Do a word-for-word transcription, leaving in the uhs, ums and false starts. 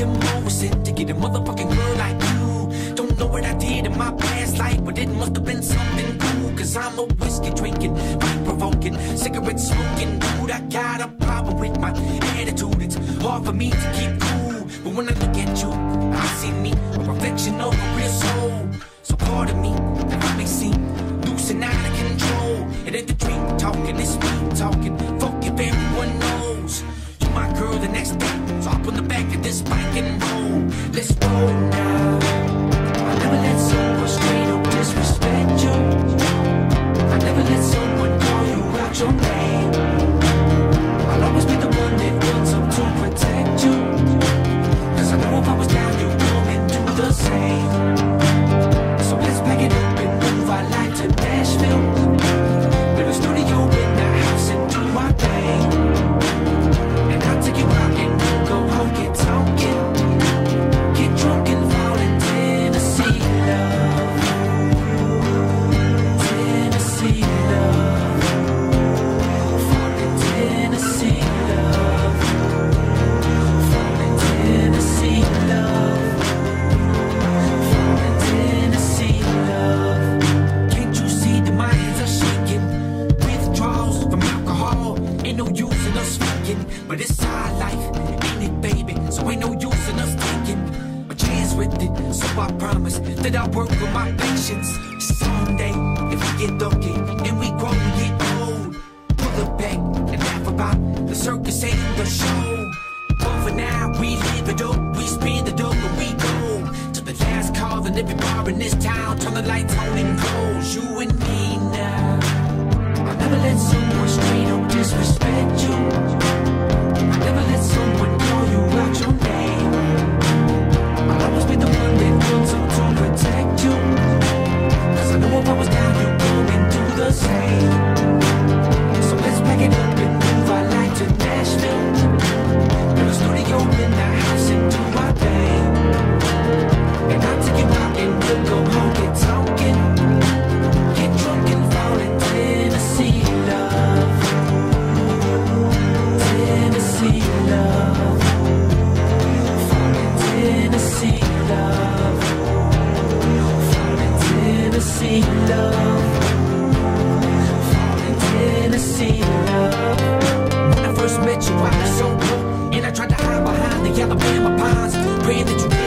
Jim Morrison to get a motherfucking girl like you. Don't know what I did in my past life, but it must have been something cool. Cause I'm a whiskey drinking, pipe provoking, cigarette smoking dude. I got a problem with my attitude. It's hard for me to keep cool, but when I look at you, I see me, a reflection of a real soul. So part of me that I may seem loose and out of control. It ain't the dream talking, it's me talking. Fuck if everyone knows you my girl the next day. So hop on the back of this bike and roll. Let's roll now. I never let someone straight up disrespect you. I never let someone call you out your name. I'll always be the one that wants up to protect you. Cause I know if I was down, you'd come and do the same. So let's pack it up and move our life to Nashville. But it's our life, ain't it, baby? So ain't no use in us taking a chance with it. So I promise that I work with my patience. Someday, if we get lucky and we grow and get old, pull it back and laugh about the circus and the show. But for now, we live it up, we spin it up, and we go to the last call and every bar in this town. Turn the lights on and close. You and me now. I never let someone straight up disrespect you. I never let someone call you out your name. I'll always be the one that feels up to protect you. Cause I know if I was down, you'd come and do the same. So let's pack it up and move our life to Nashville. Build a studio in the house and do our thing. And I'll take you out and we'll go home, get talking, get drunk and fall in Tennessee love. Tennessee love, falling Tennessee love, falling Tennessee love, falling Tennessee love. When I first met you, I was so cool, and I tried to hide behind the Alabama pines, praying that you.